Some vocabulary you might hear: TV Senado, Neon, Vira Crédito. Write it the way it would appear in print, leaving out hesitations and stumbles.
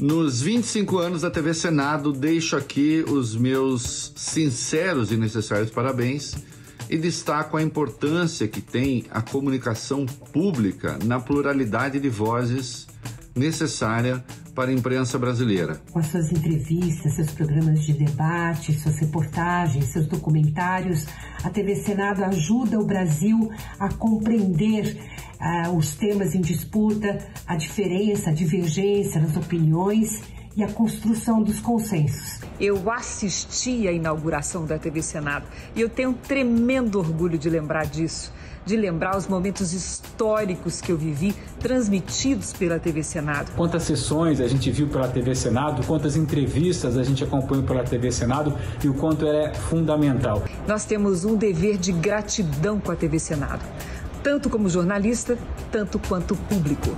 Nos 25 anos da TV Senado, deixo aqui os meus sinceros e necessários parabéns e destaco a importância que tem a comunicação pública na pluralidade de vozes necessária para a imprensa brasileira. Com as suas entrevistas, seus programas de debate, suas reportagens, seus documentários, a TV Senado ajuda o Brasil a compreender os temas em disputa, a diferença, a divergência nas opiniões e a construção dos consensos. Eu assisti à inauguração da TV Senado e eu tenho um tremendo orgulho de lembrar disso, de lembrar os momentos históricos que eu vivi transmitidos pela TV Senado. Quantas sessões a gente viu pela TV Senado, quantas entrevistas a gente acompanhou pela TV Senado e o quanto ela é fundamental. Nós temos um dever de gratidão com a TV Senado, tanto como jornalista, tanto quanto público.